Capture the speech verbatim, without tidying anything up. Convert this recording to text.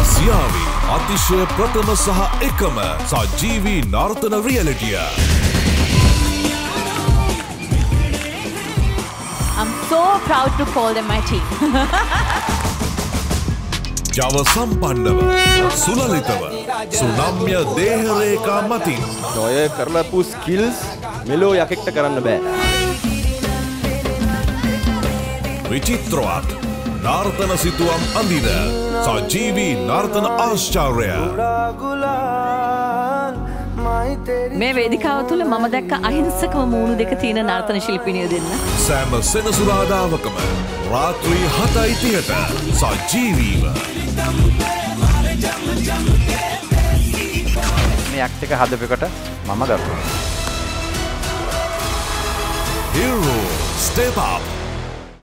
ආසියාවේ අතිශය ප්‍රථම සහ එකම සජීවී නර්තන රියැලිටිය. I'm so proud to call them my team. ජව සම්පන්නව, සුලලිතව, සුනම්‍ය දේහ රේඛා මතින් ඔය කරලපු ස්කිල්ස් මෙලෝ යකෙක්ට කරන්න බෑ. විචිත්‍රවත් Nartana Situam Andina Sajivi Nartana Ascharya මේ වේදිකාව තුල මම දැක්ක අහිංසකව මූණු දෙක තියෙන නර්තන ශිල්පිනිය දෙන්න සෑම සෙනසුරාදාවකම රාත්‍රී හතයි තිහට සජීවීව මේ ඇක්ට් එක හදපෙකට මම දරුවා Hiru StepUp